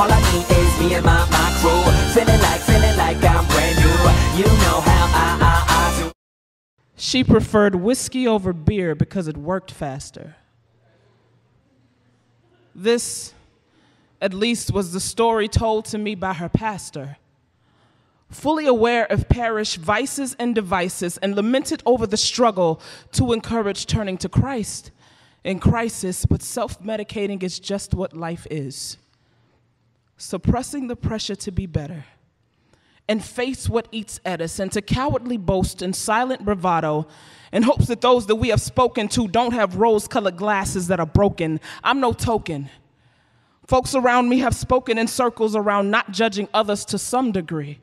All I need is me and my crew. Feeling like I'm brand new. You know how I do. She preferred whiskey over beer because it worked faster. This, at least, was the story told to me by her pastor. Fully aware of parish vices and devices and lamented over the struggle to encourage turning to Christ in crisis, but self-medicating is just what life is. Suppressing the pressure to be better and face what eats at us and to cowardly boast in silent bravado in hopes that those that we have spoken to don't have rose-colored glasses that are broken. I'm no token. Folks around me have spoken in circles around not judging others to some degree.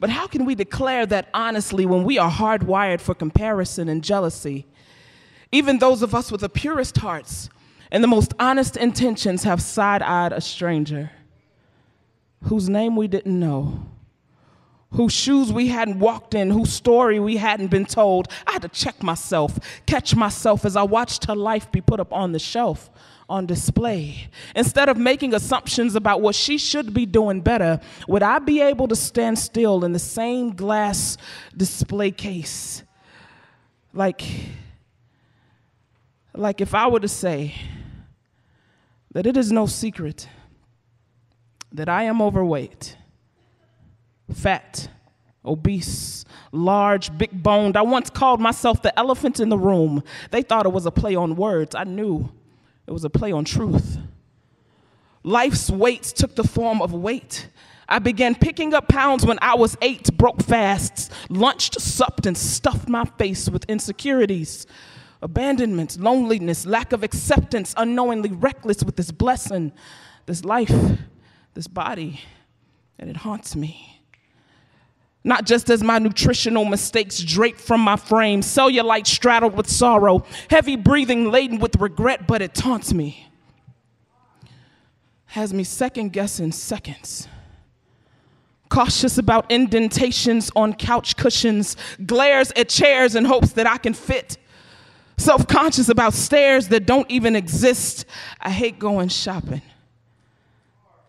But how can we declare that honestly when we are hardwired for comparison and jealousy? Even those of us with the purest hearts and the most honest intentions have side-eyed a stranger whose name we didn't know, whose shoes we hadn't walked in, whose story we hadn't been told. I had to check myself, catch myself as I watched her life be put up on the shelf, on display. Instead of making assumptions about what she should be doing better, would I be able to stand still in the same glass display case? Like if I were to say that it is no secret that I am overweight, fat, obese, large, big-boned. I once called myself the elephant in the room. They thought it was a play on words. I knew it was a play on truth. Life's weights took the form of weight. I began picking up pounds when I was 8, broke fasts, lunched, supped, and stuffed my face with insecurities, abandonment, loneliness, lack of acceptance, unknowingly reckless with this blessing, this life, this body, and it haunts me. Not just as my nutritional mistakes drape from my frame, cellulite straddled with sorrow, heavy breathing laden with regret, but it taunts me. Has me second-guessing seconds. Cautious about indentations on couch cushions, glares at chairs in hopes that I can fit. Self-conscious about stairs that don't even exist. I hate going shopping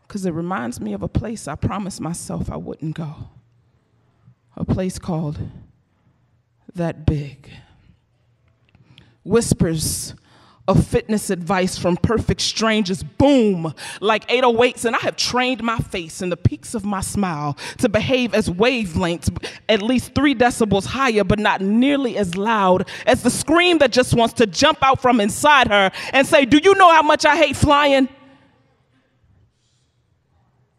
because it reminds me of a place I promised myself I wouldn't go. A place called That Big. Whispers of fitness advice from perfect strangers boom like 808s, and I have trained my face and the peaks of my smile to behave as wavelengths at least 3 decibels higher, but not nearly as loud as the scream that just wants to jump out from inside her and say, do you know how much I hate flying?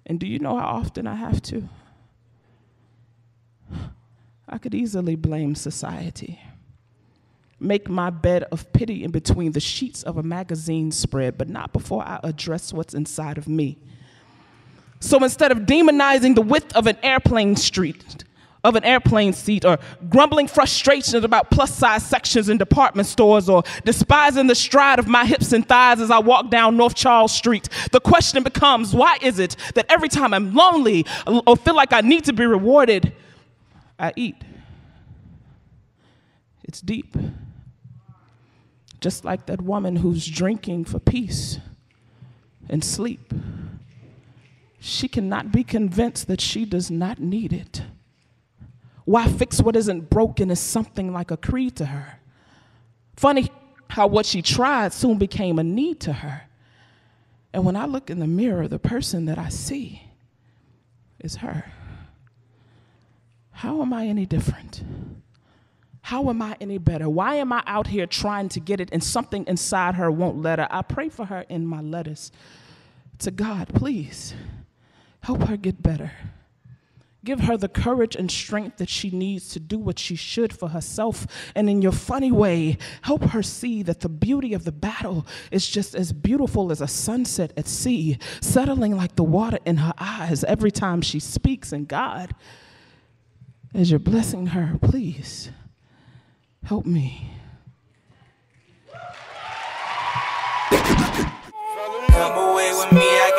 And do you know how often I have to? I could easily blame society. Make my bed of pity in between the sheets of a magazine spread, but not before I address what's inside of me. So instead of demonizing the width of an airplane seat, or grumbling frustrations about plus-size sections in department stores, or despising the stride of my hips and thighs as I walk down North Charles Street, the question becomes, why is it that every time I'm lonely or feel like I need to be rewarded, I eat? It's deep. Just like that woman who's drinking for peace and sleep. She cannot be convinced that she does not need it. Why fix what isn't broken is something like a creed to her. Funny how what she tried soon became a need to her. And when I look in the mirror, the person that I see is her. How am I any different? How am I any better? Why am I out here trying to get it and something inside her won't let her? I pray for her in my letters to God, please help her get better. Give her the courage and strength that she needs to do what she should for herself. And in your funny way, help her see that the beauty of the battle is just as beautiful as a sunset at sea, settling like the water in her eyes every time she speaks. And God, as you're blessing her, please, help me. Come away with me.